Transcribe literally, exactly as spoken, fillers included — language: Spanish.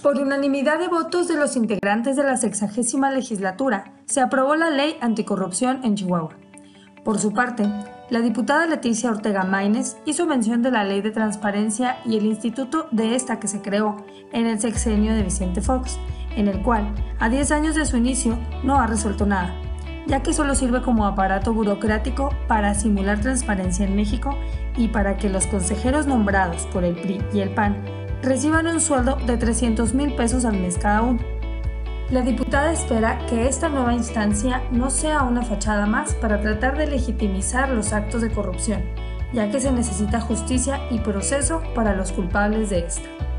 Por unanimidad de votos de los integrantes de la sexagésima legislatura, se aprobó la ley anticorrupción en Chihuahua. Por su parte, la diputada Leticia Ortega Ortega hizo mención de la ley de transparencia y el instituto de esta que se creó en el sexenio de Vicente Fox, en el cual, a diez años de su inicio, no ha resuelto nada, ya que solo sirve como aparato burocrático para simular transparencia en México y para que los consejeros nombrados por el P R I y el P A N reciban un sueldo de trescientos mil pesos al mes cada uno. La diputada espera que esta nueva instancia no sea una fachada más para tratar de legitimizar los actos de corrupción, ya que se necesita justicia y proceso para los culpables de esta.